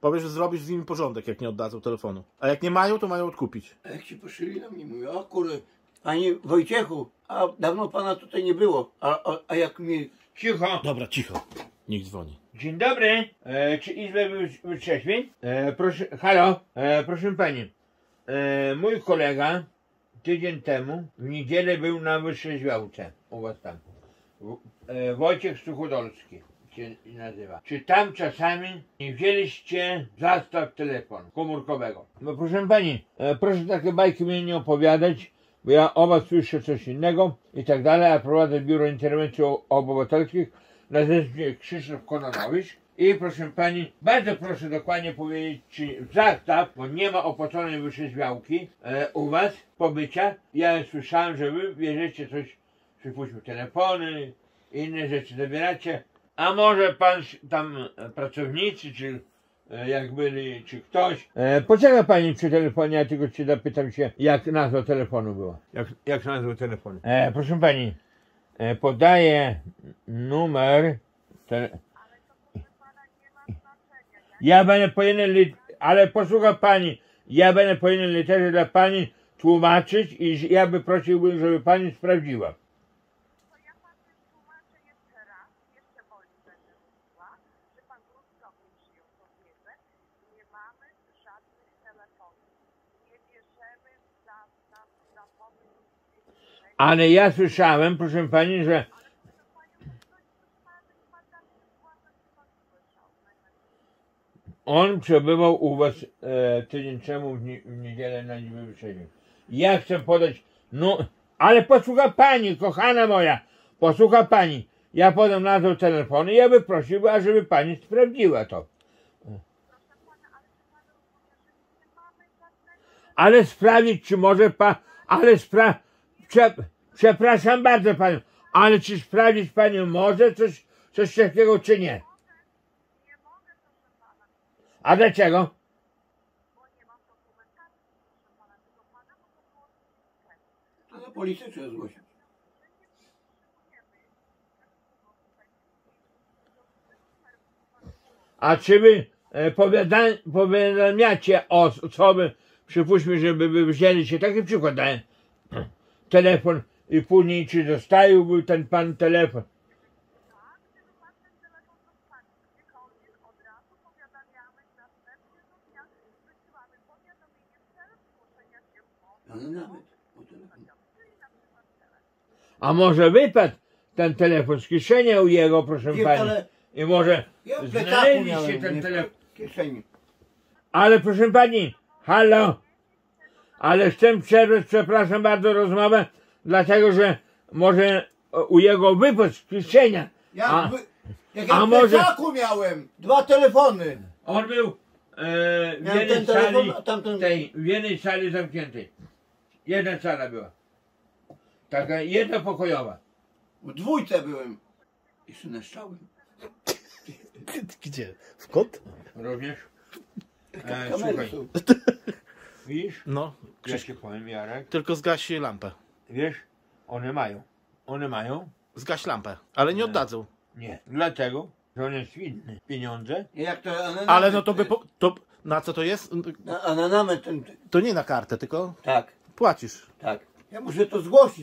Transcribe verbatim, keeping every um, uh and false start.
Powiesz, że zrobisz z nimi porządek, jak nie oddadzą telefonu. A jak nie mają, to mają odkupić. A jak się poszyli na mnie, mówię, o kurde, panie Wojciechu, a dawno pana tutaj nie było. A, a, a jak mi... Cicho. Dobra, cicho. Niech dzwoni. Dzień dobry. E, czy Izbę Wytrzeźwień? E, proszę, halo, e, proszę pani. E, mój kolega tydzień temu w niedzielę był na wytrzeźwiałce u was tam. E, Wojciech Suchodolski się nazywa. Czy tam czasami nie wzięliście zastaw telefonu komórkowego? No proszę pani, e, proszę takie bajki mnie nie opowiadać, bo ja o was słyszę coś innego i tak dalej, a prowadzę Biuro Interwencji o Obywatelskich, nazywam się Krzysztof Kononowicz i proszę pani, bardzo proszę dokładnie powiedzieć, czy zastaw, bo nie ma opłaconej wytrzeźwiałki e, u was pobycia. Ja słyszałem, że wy bierzecie coś, przypuśćmy telefony, inne rzeczy zabieracie, a może pan tam pracownicy, czy jak byli, czy ktoś. E, poczeka pani przy telefonie, ja tylko cię zapytam się, jak nazwa telefonu była. Jak, jak nazwa telefonu? E, proszę pani, e, podaję numer... Tele... Ale to pana nie ma znaczenia. Tak? Ja będę po jednej literze, ale posłucha pani, ja będę po jednej literze dla pani tłumaczyć i ja by prosiłbym, żeby pani sprawdziła. Ale ja słyszałem, proszę pani, że... On przebywał u was e, tydzień temu w, nie, w niedzielę na niby wyszedł. Ja chcę podać... No, ale posłucha pani, kochana moja. Posłucha pani. Ja podam nazwę telefonu i ja bym prosił, ażeby pani sprawdziła to. Ale sprawdzić, czy może pan... Ale sprawdzić... Przepraszam bardzo panią, ale czy sprawdzić panią może coś, coś takiego, czy nie? A dlaczego? To na policję trzeba zgłosić. A czy wy powiadamiacie o osoby, przypuśćmy, żeby wzięli się, taki przykład daję, telefon i później czy zostawił był ten pan telefon. A może wypadł ten telefon z kieszeni u jego, proszę pani. I może znaleźliście ten telefon w kieszeni. Ale proszę pani, halo. Ale chcę przerwać, przepraszam bardzo, rozmowę, dlatego że może u jego wypadł z kieszenia. Ja w plecaku miałem dwa telefony. On był e, w, jednej sali, telefon, tej, w jednej sali zamkniętej. Jedna sala była. Taka jednopokojowa. W dwójce byłem. Jeszcze naszczałem. Gdzie? W kąt? Również. E, słuchaj. Widzisz? No, Krzyś... ja powiem, Jarek. Tylko zgaś lampę. Wiesz, one mają. One mają. Zgaś lampę, ale nie oddadzą. Nie, dlatego, że on jest winny. Pieniądze. Jak to ale no to by... Po... To... Na co to jest? Na, a na namę ten... To nie na kartę, tylko... Tak. Płacisz. Tak. Ja muszę to zgłosić.